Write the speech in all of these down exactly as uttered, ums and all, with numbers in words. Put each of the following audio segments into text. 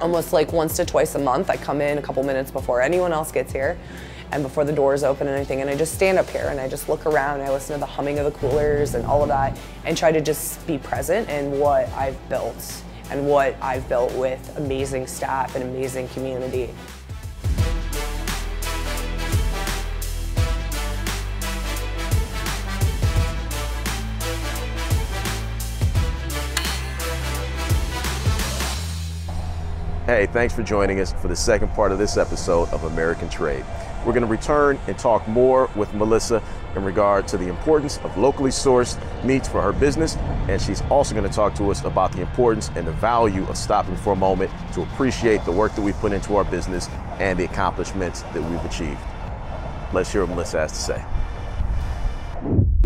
almost like once to twice a month. I come in a couple minutes before anyone else gets here and before the doors open and anything, and I just stand up here and I just look around and I listen to the humming of the coolers and all of that and try to just be present in what I've built and what I've built with amazing staff and amazing community. Hey, thanks for joining us for the second part of this episode of American Trade. We're going to return and talk more with Melissa in regard to the importance of locally sourced meats for her business, and she's also going to talk to us about the importance and the value of stopping for a moment to appreciate the work that we put into our business and the accomplishments that we've achieved. Let's hear what Melissa has to say.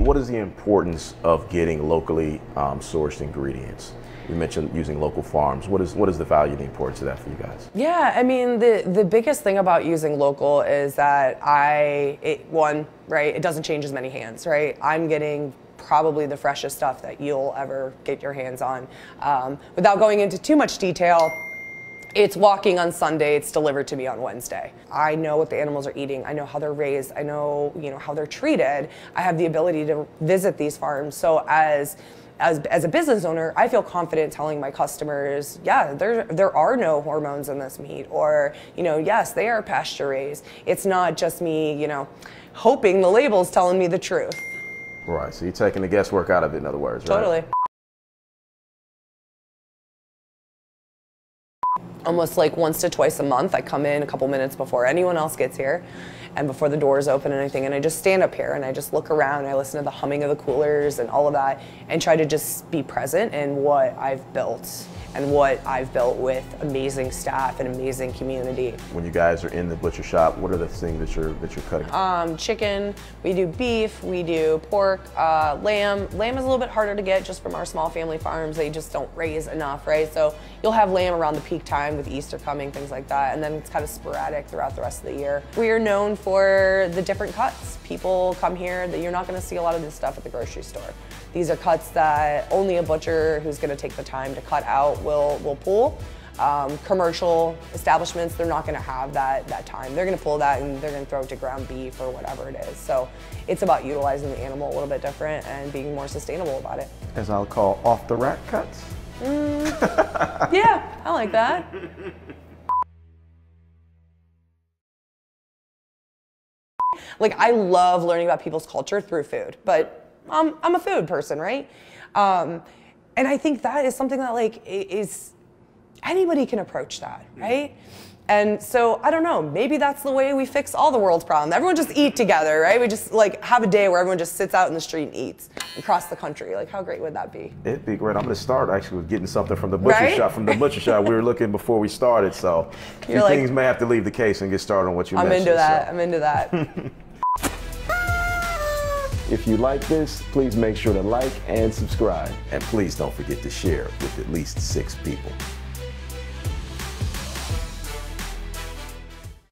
What is the importance of getting locally um, sourced ingredients? You mentioned using local farms. What is what is the value and the importance of that for you guys? Yeah, I mean, the, the biggest thing about using local is that I, it, one, right, it doesn't change as many hands, right? I'm getting probably the freshest stuff that you'll ever get your hands on. Um, without going into too much detail, it's walking on Sunday, it's delivered to me on Wednesday. I know what the animals are eating, I know how they're raised, I know, you know, how they're treated. I have the ability to visit these farms, so as As, as a business owner, I feel confident telling my customers, yeah, there, there are no hormones in this meat, or, you know, yes, they are pasture raised. It's not just me, you know, hoping the label's telling me the truth. Right, so you're taking the guesswork out of it, in other words, right? Totally. Almost like once to twice a month, I come in a couple minutes before anyone else gets here and before the doors open and anything, and I just stand up here and I just look around and I listen to the humming of the coolers and all of that and try to just be present in what I've built and what I've built with amazing staff and amazing community. When you guys are in the butcher shop, what are the things that you're, that you're cutting? Um, chicken, we do beef, we do pork, uh, lamb. Lamb is a little bit harder to get just from our small family farms. They just don't raise enough, right? So you'll have lamb around the peak time with Easter coming, things like that, and then it's kind of sporadic throughout the rest of the year. We are known for the different cuts. People come here, that you're not gonna see a lot of this stuff at the grocery store. These are cuts that only a butcher who's gonna take the time to cut out will, will pull. Um, commercial establishments, they're not gonna have that, that time. They're gonna pull that and they're gonna throw it to ground beef or whatever it is. So it's about utilizing the animal a little bit different and being more sustainable about it. As I'll call off-the-rack cuts. Mm, yeah, I like that. Like, I love learning about people's culture through food, but um, I'm a food person, right? Um, and I think that is something that, like, is, anybody can approach that, right? And so, I don't know, maybe that's the way we fix all the world's problems. Everyone just eat together, right? We just, like, have a day where everyone just sits out in the street and eats across the country. Like, how great would that be? It'd be great. I'm gonna start, actually, with getting something from the butcher right? shop. From the butcher shop, we were looking before we started, so you like, things may have to leave the case and get started on what you I'm mentioned. Into that, so. I'm into that. If you like this, please make sure to like and subscribe. And please don't forget to share with at least six people.